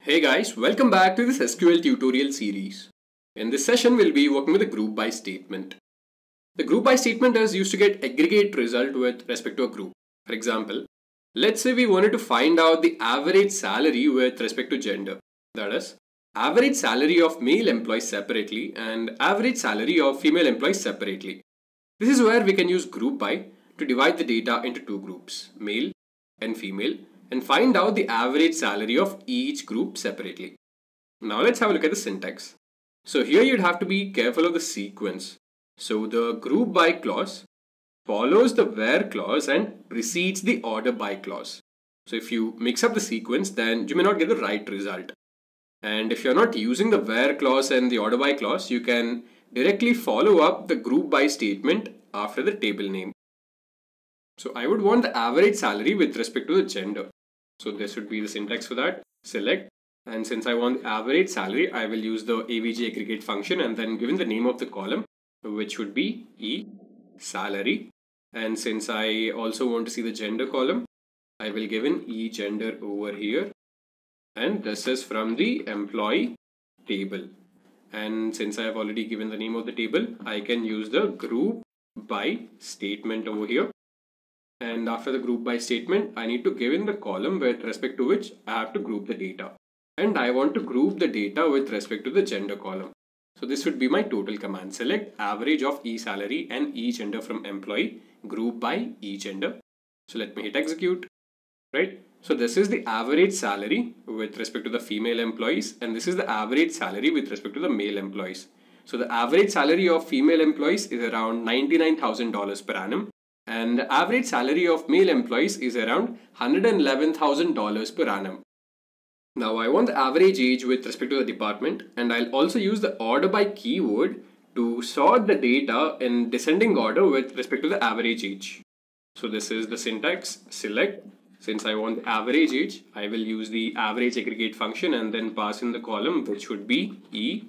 Hey guys, welcome back to this SQL tutorial series. In this session, we'll be working with a group by statement. The group by statement is used to get aggregate result with respect to a group. For example, let's say we wanted to find out the average salary with respect to gender. That is, average salary of male employees separately and average salary of female employees separately. This is where we can use group by to divide the data into two groups, male and female, and find out the average salary of each group separately. Now let's have a look at the syntax. So here you'd have to be careful of the sequence. So the group by clause follows the where clause and precedes the order by clause. So if you mix up the sequence, then you may not get the right result. And if you're not using the where clause and the order by clause, you can directly follow up the group by statement after the table name. So I would want the average salary with respect to the gender. So this would be the syntax for that. Select, and since I want the average salary, I will use the AVG aggregate function and then given the name of the column, which would be E salary. And since I also want to see the gender column, I will give in E gender over here. And this is from the employee table. And since I have already given the name of the table, I can use the group by statement over here. And after the group by statement, I need to give in the column with respect to which I have to group the data. And I want to group the data with respect to the gender column. So this would be my total command. Select average of E salary and E gender from employee, group by E gender. So let me hit execute, right? So this is the average salary with respect to the female employees, and this is the average salary with respect to the male employees. So the average salary of female employees is around $99,000 per annum. And the average salary of male employees is around $111,000 per annum. Now I want the average age with respect to the department, and I'll also use the order by keyword to sort the data in descending order with respect to the average age. So this is the syntax. Select. Since I want the average age, I will use the average aggregate function and then pass in the column, which would be E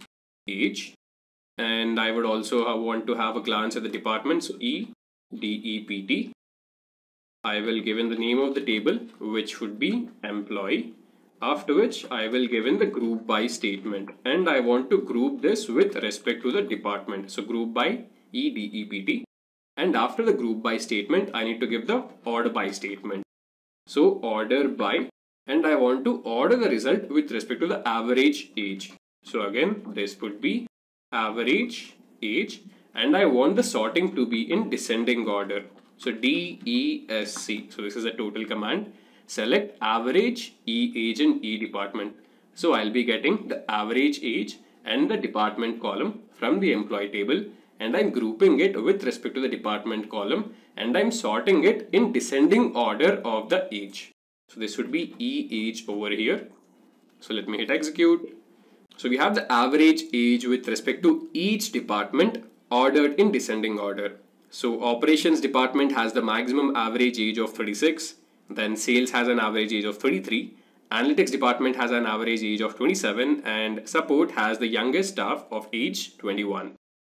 age. And I would also want to have a glance at the department. So E DEPT. I will give in the name of the table, which would be employee, after which I will give in the group by statement, and I want to group this with respect to the department. So group by EDEPT, and after the group by statement, I need to give the order by statement. So order by, and I want to order the result with respect to the average age. So again, this would be average age. And I want the sorting to be in descending order. So DESC. So this is a total command. Select average, E age and E department. So I'll be getting the average age and the department column from the employee table. And I'm grouping it with respect to the department column. And I'm sorting it in descending order of the age. So this would be E age over here. So let me hit execute. So we have the average age with respect to each department, ordered in descending order. So operations department has the maximum average age of 36, then sales has an average age of 33, analytics department has an average age of 27, and support has the youngest staff of age 21.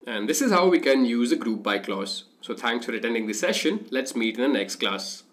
And this is how we can use a group by clause. So thanks for attending this session. Let's meet in the next class.